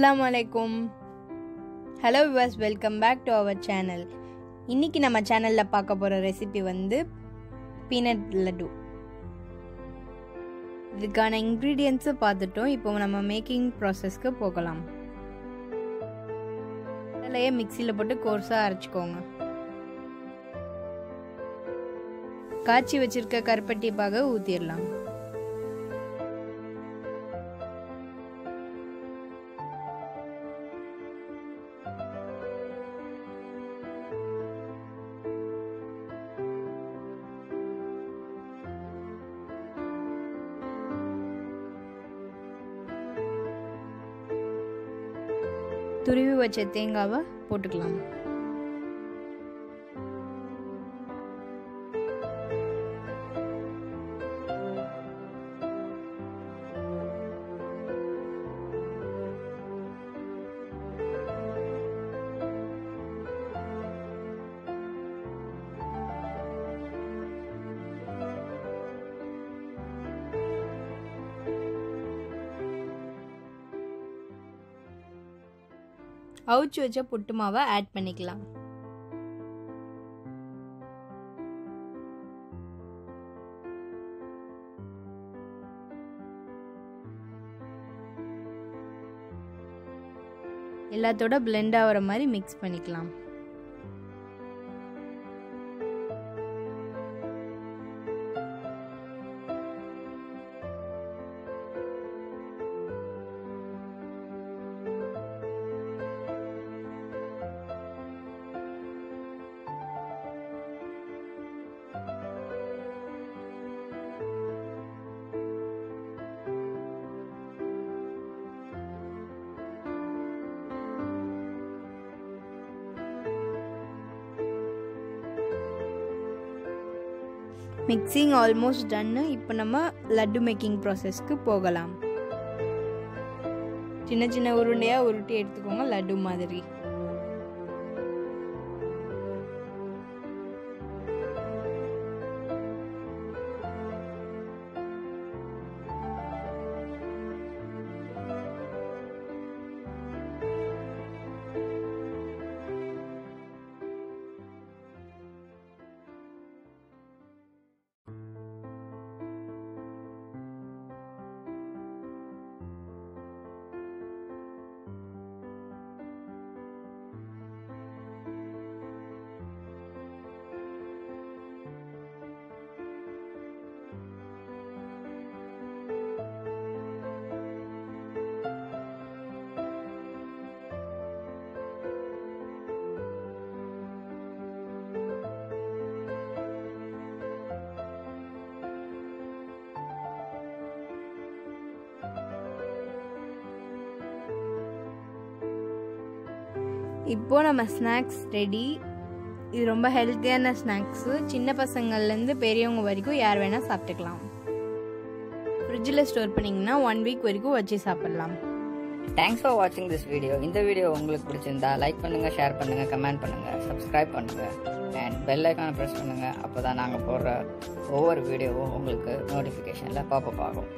அஸ்ஸலாமு அலைக்கும். Hello viewers, welcome back to our channel. இன்றைக்கி நம்ம சேனலில் பார்க்க போகிற ரெசிபி வந்து பீனட் லட்டு. இதுக்கான இன்க்ரீடியன்ட்ஸை பார்த்துட்டோம். இப்போ நம்ம மேக்கிங் ப்ராசஸ்க்கு போகலாம். அதிலேயே மிக்சியில் போட்டு கோர்ஸாக அரைச்சிக்கோங்க. காய்ச்சி வச்சிருக்க கருப்பட்டி பாக ஊற்றிடலாம். துருவி வச்ச தேங்காவை போட்டுக்கலாம். அவுச்சு வச்ச புட்டுமாவை ஆட் பண்ணிக்கலாம். எல்லாத்தோட பிளெண்ட் ஆகிற மாதிரி மிக்ஸ் பண்ணிக்கலாம். மிக்சிங் ஆல்மோஸ்ட் டன்னு. இப்போ நம்ம லட்டு மேக்கிங் ப்ராசஸ்க்கு போகலாம். சின்ன சின்ன உருண்டையாக உருட்டி எடுத்துக்கோங்க, லட்டு மாதிரி. இப்போது நம்ம ஸ்நாக்ஸ் ரெடி. இது ரொம்ப ஹெல்த்தியான ஸ்நாக்ஸு. சின்ன பசங்கள்லேருந்து பெரியவங்க வரைக்கும் யார் வேணால் சாப்பிட்டுக்கலாம். ஃப்ரிட்ஜில் ஸ்டோர் பண்ணிங்கன்னா 1 week வரைக்கும் வச்சு சாப்பிட்லாம். தேங்க்ஸ் ஃபார் வாட்சிங் திஸ் வீடியோ. இந்த வீடியோ உங்களுக்கு பிடிச்சிருந்தா லைக் பண்ணுங்கள், ஷேர் பண்ணுங்கள், கமெண்ட் பண்ணுங்கள், சப்ஸ்கிரைப் பண்ணுங்கள் அண்ட் பெல் ஐக்கானை ப்ரெஸ் பண்ணுங்கள். அப்போ தான் நாங்கள் போடுற ஒவ்வொரு வீடியோவும் உங்களுக்கு நோட்டிஃபிகேஷனில் பாப்பப் ஆகும்.